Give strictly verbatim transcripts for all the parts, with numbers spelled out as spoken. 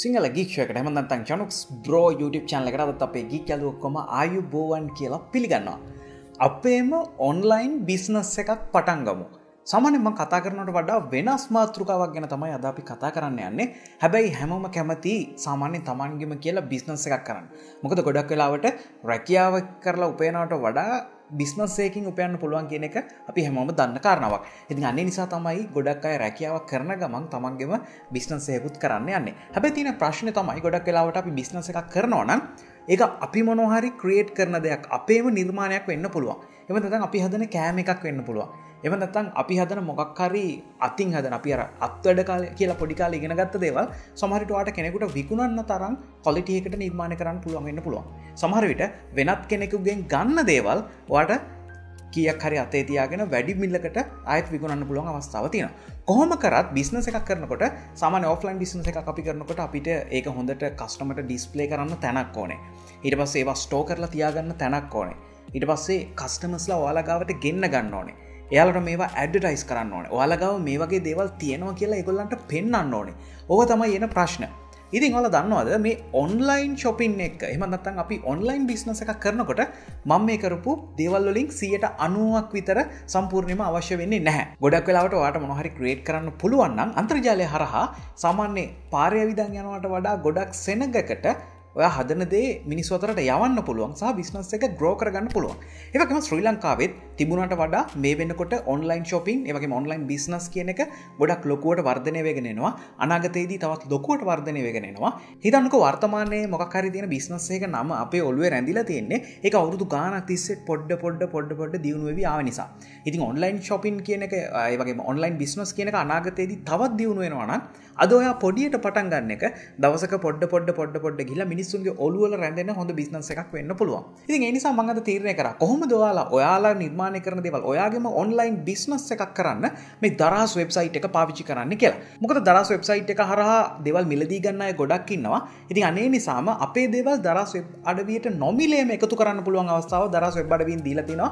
Sinhala Geek Show එකකට හැමදාම නැත්නම් Chanux Bro YouTube channel එකට අදත් අපේ geek යාළුවෝ ඔක්කොම ආයුබෝවන් කියලා පිළිගන්නවා. අපේම online business එකක් පටන් ගමු. සාමාන්‍යයෙන් මම කතා කරනවට වඩා වෙනස් මාතෘකාවක් ගැන තමයි අද අපි කතා කරන්න යන්නේ. හැබැයි හැමෝම කැමති සාමාන්‍යයෙන් Tamanගෙම කියලා business එකක් කරන්න. මොකද ගොඩක් වෙලාවට රැකියාව කරලා උපයනවට වඩා business එකකින් උපයන්න පුළුවන් කියන එක අපි හැමෝම දන්න කාරණාවක්. ඉතින් අන්නේ නිසා තමයි ගොඩක් අය රැකියාවක් කරන ගමන් තමන්ගේම business එකකුත් කරන්න යන්නේ. හැබැයි තියෙන ප්‍රශ්නේ තමයි ගොඩක් වෙලාවට අපි business එකක් කරනවා නම් ඒක අපි මොනවා හරි create කරන දෙයක් අපේම නිර්මාණයක් වෙන්න පුළුවන්. එහෙම නැත්නම් අපි හදන කෑම එකක් වෙන්න පුළුවන්. එහෙම නැත්නම් අපි හදන මොකක් හරි අතින් හදන අපි අර අත්වැඩ කාලේ කියලා පොඩි කාලේ ඉගෙන ගත්ත දේවල් සමහර විට ඔයාට කෙනෙකුට විකුණන්න තරම් quality එකකට නිර්මාණය කරන්න පුළුවන් වෙන්න පුළුවන්. සමහර විට වෙනත් කෙනෙකුගෙන් ගන්න දේවල් ඔයාට කීයක් හරි අතේ තියාගෙන වැඩි මිලකට ආයෙත් විකුණන්න පුළුවන් අවස්ථාවක් තියෙනවා. කොහොම කරත් බිස්නස් එකක් කරනකොට සාමාන්‍ය ඔෆ්ලයින් බිස්නස් එකක් අපි කරනකොට අපිට ඒක හොඳට කස්ටමර්ට ඩිස්ප්ලේ කරන්න තැනක් ඕනේ. ඊට පස්සේ ඒවා ස්ටෝ කරලා තියාගන්න තැනක් ඕනේ. ඊට පස්සේ කස්ටමර්ස්ලා ඔයාලා ගාවට ගෙන්න ගන්න ඕනේ. එයාලට මේවා ඇඩ්වර්ටයිස් කරන්න ඕනේ. ඔයාලා ගාව මේ වගේ දේවල් තියෙනවා කියලා ඒගොල්ලන්ට පෙන්වන්න ඕනේ. ඕක තමයි එන ප්‍රශ්න. ඉතින් ඔයාලා දන්නවද මේ ඔන්ලයින් shopping එක එහෙම නැත්නම් අපි ඔන්ලයින් business එකක් කරනකොට මම මේ කරපු දේවල් වලින් ninety ක් විතර සම්පූර්ණයෙන්ම අවශ්‍ය වෙන්නේ නැහැ. ගොඩක් වෙලාවට ඔයාට මොනවා හරි create කරන්න පුළුවන් නම් අන්තර්ජාලය හරහා සාමාන්‍ය පාරේ විදින් යනවට වඩා ගොඩක් සෙනඟකට ඔයා හදන දේ මිනිස්සු අතරට යවන්න පුළුවන් සහ business එක grow කරගන්න පුළුවන්. ඒ වගේම ශ්‍රී ලංකාවෙත් තිබුණාට වඩා මේ වෙනකොට online shopping, ඒ වගේම online business කියන එක ගොඩක් ලොකුවට වර්ධනය වෙගෙන එනවා. අනාගතයේදී තවත් ලොකුවට වර්ධනය වෙගෙන එනවා. හිතන්නකෝ වර්තමානයේ මොකක් හරි තියෙන business එක නම අපේ ඔළුවේ රැඳිලා තියෙන්නේ. ඒක අවුරුදු ගාණක් තිස්සේ පොඩ පොඩ පොඩ පොඩ දියුණු වෙවි ආව නිසා. ඉතින් online shopping කියන එක, ඒ වගේම online business කියන එක අනාගතයේදී තවත් දියුණු වෙනවා නම් අද ඔයා පොඩියට පටන් ගන්න එක දවසක පොඩ පොඩ පොඩ පොඩ ගිහිලා මිනිස්සුන්ගේ ඔළුවල රැඳෙන හොඳ business එකක් වෙන්න පුළුවන්. ඉතින් ඒ නිසා මම අද තීරණය කරා කොහොමද ඔයාලා ඔයාලා නිර්මාණය කරන දේවල් ඔයාගේම online business එකක් කරන්න මේ Daraz website එක පාවිච්චි කරන්න කියලා. මොකද Daraz website එක හරහා දේවල් මිලදී ගන්න අය ගොඩක් ඉන්නවා. ඉතින් අනේ නිසාම අපේ දේවල් Daraz web අඩවියට නොමිලේම එකතු කරන්න පුළුවන් අවස්ථාව Daraz web අඩවියෙන් දීලා තිනවා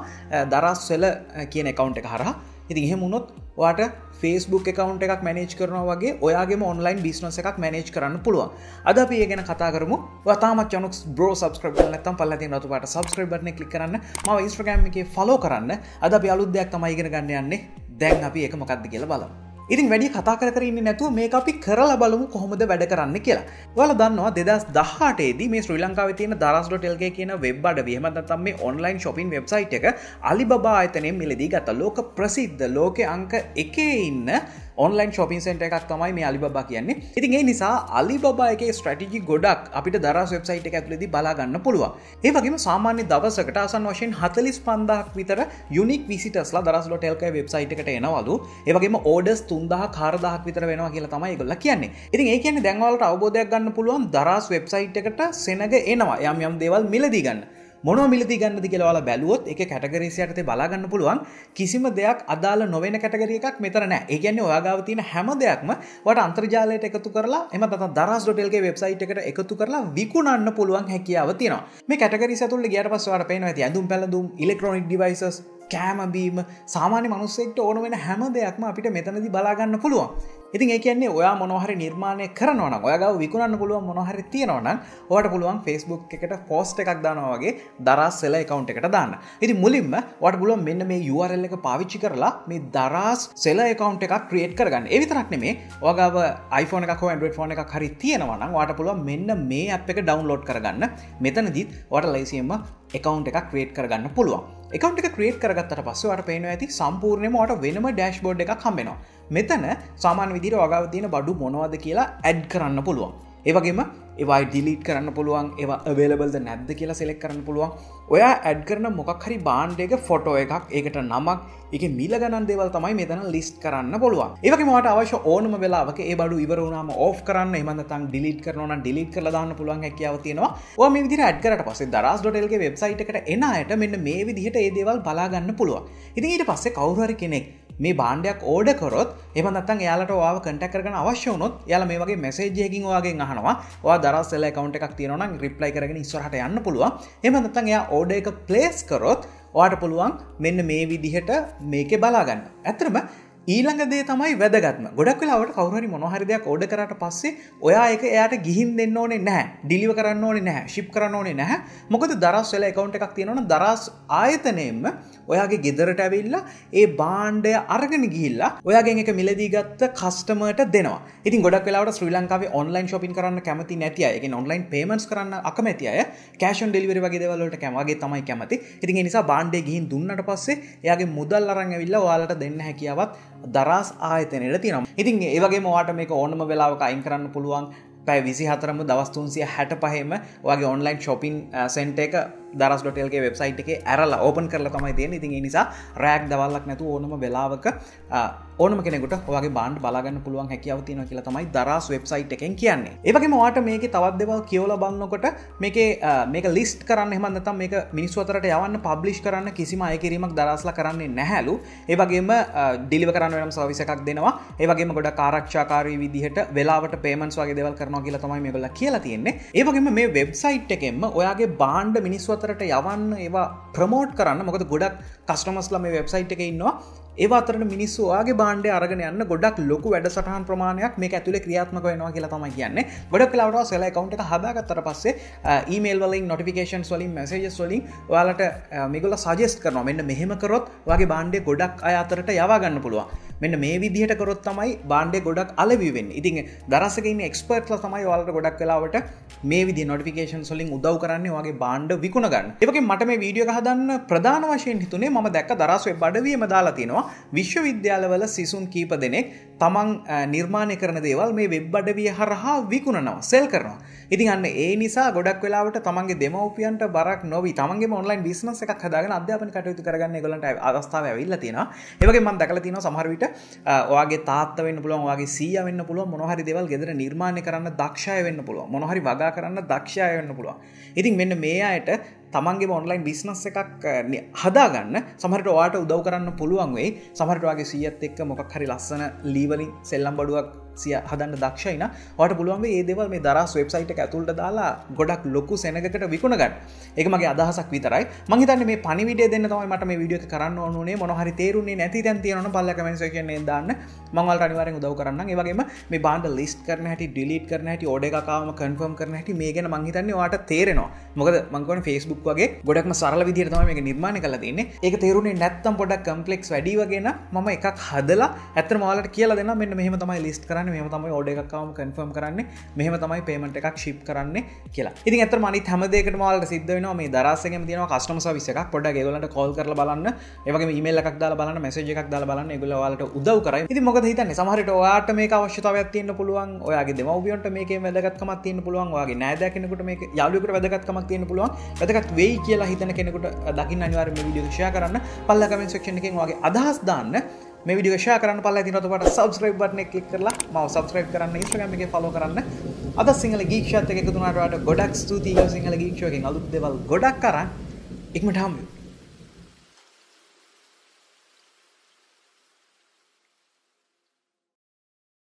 Daraz Seller කියන account එක හරහා. ඉතින් එහෙම වුණොත් ඔයාට Facebook account එකක් manage කරනවා වගේ ඔයාගේම online business එකක් manage කරන්න පුළුවන්. අද අපි ඒ ගැන කතා කරමු. ඔයා තාමත් Chanux Bro subscribe කරලා නැත්නම් පල්ලා තියෙන රතු පාට subscribe button එක click කරන්න. මාව Instagram එකේ follow කරන්න. අද අපි අලුත් දෙයක් තමයි ඉගෙන ගන්න යන්නේ. දැන් අපි ඒක මොකක්ද කියලා බලමු. ඉතින් වැඩි කතා කර කර ඉන්නේ නැතුව මේක අපි කරලා බලමු කොහොමද වැඩ කරන්න කියලා. ඔයාලා දන්නවා twenty eighteen දී මේ ශ්‍රී ලංකාවේ තියෙන daraz dot l k කියන වෙබ් අඩවිය එහෙම නැත්නම් මේ online shopping website එක Alibaba ආයතනයෙන් මිලදී ගත්තා. ලෝක ප්‍රසිද්ධ ලෝකේ අංක එකේ ඉන්න online shopping center එකක් තමයි මේ Alibaba කියන්නේ. ඉතින් ඒ නිසා Alibaba එකේ strategy ගොඩක් අපිට Daraz website එක ඇතුළේදී බලා ගන්න පුළුවන්. ඒ වගේම සාමාන්‍ය දවසකට ආසන්න වශයෙන් forty-five thousand විතර unique visitorsලා daraz dot l k website එකට එනවලු. ඒ වගේම orders three thousand four thousand විතර වෙනවා කියලා තමයි ඒගොල්ලෝ කියන්නේ. ඉතින් ඒ කියන්නේ දැන් ඔයාලට අවබෝධයක් ගන්න පුළුවන් Daraz website එකට සෙනඟ එනවා. යම් යම් දේවල් මිලදී ගන්න. මොනවා මිලදී ගන්නද කියලා ඔයාලා බැලුවොත් ඒකේ කැටගරීස් යටතේ බලා ගන්න පුළුවන් කිසිම දෙයක් අදාළ නොවන කැටගරි එකක් මෙතන නැහැ. ඒ කියන්නේ ඔයා ගාව තියෙන හැම දෙයක්ම ඔයාට අන්තර්ජාලයට එකතු කරලා එහෙම නැත්නම් daraz dot l k website එකට එකතු කරලා විකුණන්න පුළුවන් හැකියාව තියෙනවා. මේ කැටගරීස් ඇතුළේ ගියාට පස්සේ ඔයාට පේනවා ඇති ඇඳුම් පැළඳුම්, electronic devices, කෑම බීම, සාමාන්‍ය මිනිස්සෙක්ට ඕන වෙන හැම දෙයක්ම අපිට මෙතනදී බලා ගන්න පුළුවන්. ඉතින් ඒ කියන්නේ ඔයා මොනවහරි නිර්මාණය කරනවා නම් ඔයා ගාව විකුණන්න පුළුවන් මොනවහරි තියෙනවා නම් ඔයාට පුළුවන් Facebook එකට post එකක් දානවා වගේ Daraz Seller account එකට දාන්න. ඉතින් මුලින්ම ඔයාට පුළුවන් මෙන්න මේ U R L එක පාවිච්චි කරලා මේ Daraz Seller account එකක් create කරගන්න. ඒ විතරක් නෙමෙයි ඔයා ගාව iPhone එකක් හෝ Android phone එකක් හරි තියෙනවා නම් ඔයාට පුළුවන් මෙන්න මේ app එක download කරගන්න. මෙතනදිත් ඔයාට ලයිසියෙන්ම account එකක් create කරගන්න පුළුවන්. account එක create කරගත්තට පස්සේ ඔයාට පේනවා ඇති සම්පූර්ණයෙන්ම ඔයාට වෙනම dashboard එකක් හම්බෙනවා. මෙතන සාමාන්‍ය විදිහට ඔයාගාව තියෙන බඩු මොනවද කියලා ඇඩ් කරන්න පුළුවන්. ඒ වගේම ඒවා delete කරන්න පුළුවන්, ඒවා availableද නැද්ද කියලා select කරන්න පුළුවන්. ඔයා ඇඩ් කරන මොකක් හරි brand එකක photo එකක්, ඒකට නමක්, ඒකේ මිල ගණන් දේවල් තමයි මෙතන list කරන්න පුළුවන්. ඒ වගේම ඔයාට අවශ්‍ය ඕනම වෙලාවක ඒ බඩු ඉවර වුණාම off කරන්න, එහෙම නැත්නම් delete කරනවා නම් delete කරලා දාන්න පුළුවන් හැකියාව තියෙනවා. ඔයා මේ විදිහට ඇඩ් කරාට පස්සේ daraz dot l k website එකට එන අයට මෙන්න මේ විදිහට මේ දේවල් බලා ගන්න පුළුවන්. ඉතින් ඊට පස්සේ කවුරු හරි කෙනෙක් මේ භාණ්ඩයක් ඕඩර් කරොත් එහෙම නැත්නම් එයාලට ඔයාව contact කරගන්න අවශ්‍ය වුණොත් එයාලා මේ වගේ message එකකින් ඔයාගෙන් අහනවා. ඔයා Daraz Seller account එකක් තියෙනවා නම් reply කරගෙන ඉස්සරහට යන්න පුළුවන්. එහෙම නැත්නම් එයා order එක place කරොත් ඔයාට පුළුවන් මෙන්න මේ විදිහට මේකේ බලා ගන්න. ඇත්තටම ඊළඟ දේ තමයි වැදගත්ම. ගොඩක් වෙලාවට කවුරු හරි මොනවා හරි දෙයක් ඕඩර් කරාට පස්සේ ඔයා ඒක එයාට ගිහින් දෙන්න ඕනේ නැහැ. ඩිලිවර් කරන්න ඕනේ නැහැ. ෂිප් කරන්න ඕනේ නැහැ. මොකද දරස් වෙලා account එකක් තියෙනවනම් දරස් ආයතනයෙන්ම ඔයාගේ ගෙදරට ඇවිල්ලා ඒ භාණ්ඩය අරගෙන ගිහිල්ලා ඔයාගෙන් ඒක මිලදී ගත්ත කස්ටමර්ට දෙනවා. ඉතින් ගොඩක් වෙලාවට ශ්‍රී ලංකාවේ online shopping කරන්න කැමති නැති අය, ඒ කියන්නේ online payments කරන්න අකමැති අය, cash on delivery වගේ දේවල් වලට කැමගේ තමයි කැමති. ඉතින් ඒ නිසා භාණ්ඩය ගිහින් දුන්නාට පස්සේ එයාගේ මුදල් අරන් ඇවිල්ලා ඔයාලට දෙන්න හැකියාවක් දරාස් ආයතනයේ තියෙනවා. ඉතින් ඒ වගේම ඔයාලට මේක ඕනම වෙලාවක අයින් කරන්න පුළුවන්. පැය විසිහතරම දවස් තුන්සිය හැටපහේම ඔයාගේ online shopping center එක daraz.lk website එකේ ඇරලා open කරලා තමයි තියෙන්නේ. ඉතින් ඒ නිසා රෑග් දවල්ලක් නැතුව ඕනම වෙලාවක ඕනම කෙනෙකුට ඔයාගේ බාණ්ඩ බලා ගන්න පුළුවන් හැකියාව තියෙනවා කියලා තමයි daraz website එකෙන් කියන්නේ. ඒ වගේම ඔයාට මේකේ තවත් දේවල් කියවලා බලනකොට මේකේ මේක list කරන්න එහෙම නැත්නම් මේක මිනිස්සු අතරට යවන්න publish කරන්න කිසිම අය කිරීමක් darazලා කරන්නේ නැහැලු. ඒ වගේම deliver කරන්න වෙනම service එකක් දෙනවා. ඒ වගේම ගොඩක් ආරක්ෂාකාරී විදිහට වෙලාවට payments වගේ දේවල් කරන කියලා තමයි මේගොල්ලෝ කියලා තියෙන්නේ. ඒ වගේම මේ වෙබ්සයිට් එකෙන්ම ඔයාගේ බාණ්ඩ මිනිස්සු අතරට යවන්න ඒවා ප්‍රොමෝට් කරන්න. මොකද ගොඩක් කස්ටමර්ස්ලා මේ වෙබ්සයිට් එකේ ඉන්නවා. ඒවා අතරට මිනිස්සු ඔයාගේ බාණ්ඩය අරගෙන යන්න ගොඩක් ලොකු වැඩසටහන් ප්‍රමාණයක් මේක ඇතුලේ ක්‍රියාත්මක වෙනවා කියලා තමයි කියන්නේ. ගොඩක් වෙලාවට ඔයා සෙලර් account එක හදාගත්තට පස්සේ ඊමේල් වලින් notifications වලින් messages වලින් ඔයාලට මේගොල්ලෝ suggest කරනවා මෙන්න මෙහෙම කරොත් ඔයාගේ බාණ්ඩය ගොඩක් අය අතරට යවා ගන්න පුළුවන්. මෙන්න මේ විදිහට කරොත් තමයි බාණ්ඩේ ගොඩක් අලෙවි වෙන්නේ. ඉතින් දරස් එකේ ඉන්න එක්ස්පර්ට්ස්ලා තමයි ඔයාලට ගොඩක් වෙලාවට මේ විදිහේ notifications වලින් උදව් කරන්නේ ඔයාගේ බාණ්ඩ විකුණ ගන්න. ඒ වගේම මට මේ වීඩියෝ එක හදන්න ප්‍රධාන වශයෙන් හිතුනේ මම දැක්ක දරස් වෙබ් අඩවියේම දාලා තිනවා විශ්වවිද්‍යාලවල සිසුන් කීප දෙනෙක් තමන් නිර්මාණය කරන දේවල් මේ වෙබ් අඩවිය හරහා විකුණනවා, sell කරනවා. ඉතින් අන්න ඒ නිසා ගොඩක් වෙලාවට තමන්ගේ දෙමව්පියන්ට බරක් නොවි තමන්ගේම online business එකක් හදාගෙන අධ්‍යාපන කටයුතු කරගන්න ඒගොල්ලන්ට අවස්ථාව ඇවිල්ලා තියෙනවා. ඒ වගේම මම දැකලා තිනවා සමහර විට ඔයාගේ තාත්තා වෙන්න පුළුවන්, ඔයාගේ සීයා වෙන්න පුළුවන්, මොන හරි දේවල් ගෙදර නිර්මාණය කරන්න දක්ෂය වෙන්න පුළුවන්, මොන හරි වගා කරන්න දක්ෂය වෙන්න පුළුවන්. ඉතින් මෙන්න මේ අයට තමන්ගේම online business එකක් හදාගන්න සමහරට ඔයාට උදව් කරන්න පුළුවන් වෙයි. සමහරට ඔයාගේ සීයාත් එක්ක මොකක් හරි ලස්සන ලී වලින් සෙල්ලම් බඩුවක් සිය හදන්න දක්ෂයි නම් ඔයාට පුළුවන් වෙයි මේ දේවල් මේ දරාස් වෙබ්සයිට් එක ඇතුළට දාලා ගොඩක් ලොකු සෙනගකට විකුණ ගන්න. ඒක මගේ අදහසක් විතරයි. මම හිතන්නේ මේ පණිවිඩය දෙන්න තමයි මට මේ වීඩියෝ එක කරන්න ඕන උනේ. මොන හරි තේරුන්නේ නැති දැන් තියෙනවනම් බලලා කමෙන්ට්ස් එකේ නේ දාන්න. මම ඔයාලට අනිවාර්යෙන් උදව් කරන්නම්. ඒ වගේම මේ බාණ්ඩ ලිස්ට් කරන හැටි, ඩිලීට් කරන හැටි, ඕඩර් එකක් ආවම කන්ෆර්ම් කරන හැටි මේ ගැන මම හිතන්නේ ඔයාට තේරෙනවා. මොකද මම කියන්නේ Facebook වගේ ගොඩක්ම සරල විදිහට තමයි මේක නිර්මාණය කරලා තියෙන්නේ. ඒක තේරුනේ නැත්නම් පොඩක් කම්ප්ලෙක්ස් වැඩි වගේ නම් මම එකක් හදලා ඇත්තම ඔයාලට කියලා දෙනවා මෙන්න මෙහෙම තමයි ලිස්ට් කරන්නේ, මෙහෙම තමයි ඕඩර් එකක් ආවම කන්ෆර්ම් කරන්නේ, මෙහෙම තමයි පේමන්ට් එකක් ෂිප් කරන්නේ කියලා. ඉතින් ඇත්තම අනිත් හැම දෙයකටම ඔයාලට සිද්ධ වෙනවා මේ දරාස් එකේම තියෙනවා කස්ටමර් සර්විස් එකක්. පොඩ්ඩක් ඒගොල්ලන්ට කෝල් කරලා බලන්න, ඒ වගේම ඊමේල් එකක් දාලා බලන්න, මැසේජ් එකක් දාලා බලන්න. ඒගොල්ලෝ ඔයාලට උදව් කරයි. ඉතින් මොකද හිතන්නේ සමහර විට ඔයාට මේක අවශ්‍යතාවයක් තියෙන්න පුළුවන්, ඔයාගේ දෙමව්පියන්ට මේකේ වැදගත්කමක් තියෙන්න පුළුවන්, ඔයාගේ නෑදෑ කෙනෙකුට මේක යාළුවෙකුට වැදගත්කමක් තියෙන්න පුළුවන්. වැදගත් වෙයි කියලා හිතන කෙනෙකුට දකින්න අනිවාර්යෙන් මේ වීඩියෝ එක ෂෙයා කරන්න. පල්ලා කමෙන්ට් සෙක්ෂන් එකෙන් ඔයාගේ අදහස් දාන්න. මේ වීඩියෝ එක ෂෙයා කරන්න පල්ලා තියෙනවා ඔයාට subscribe button එක click කරලා මාව subscribe කරන්න, Instagram එකේ follow කරන්න. අද සිංහල geek show එකත් එක්ක එකතු වුණාට ඔයාලට ගොඩක් ස්තුතියි. සිංහල geek show එකෙන් අලුත් දේවල් ගොඩක් කරන් ඉක්මනට හම්බෙමු.